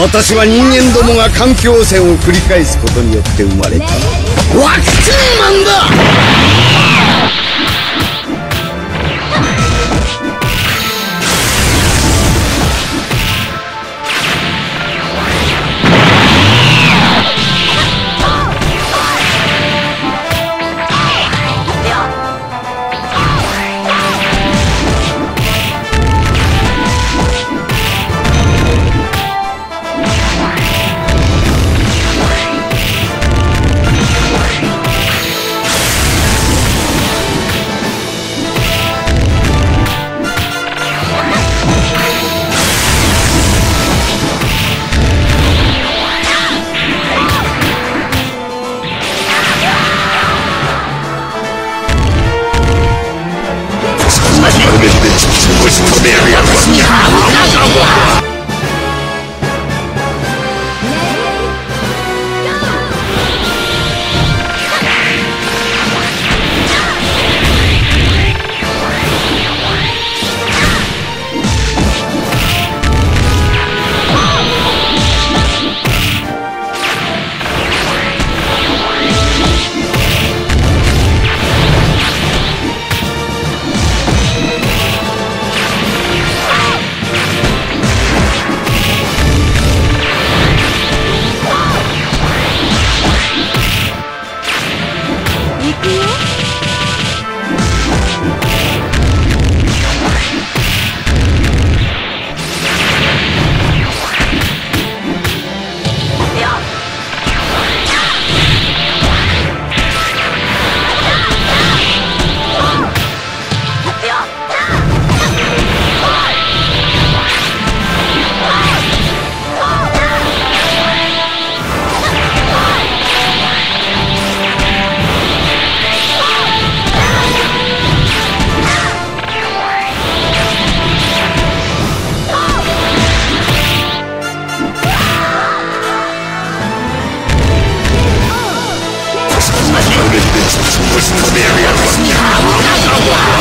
私は人間どもが環境汚染を繰り返すことによって生まれたワクチンマンだ。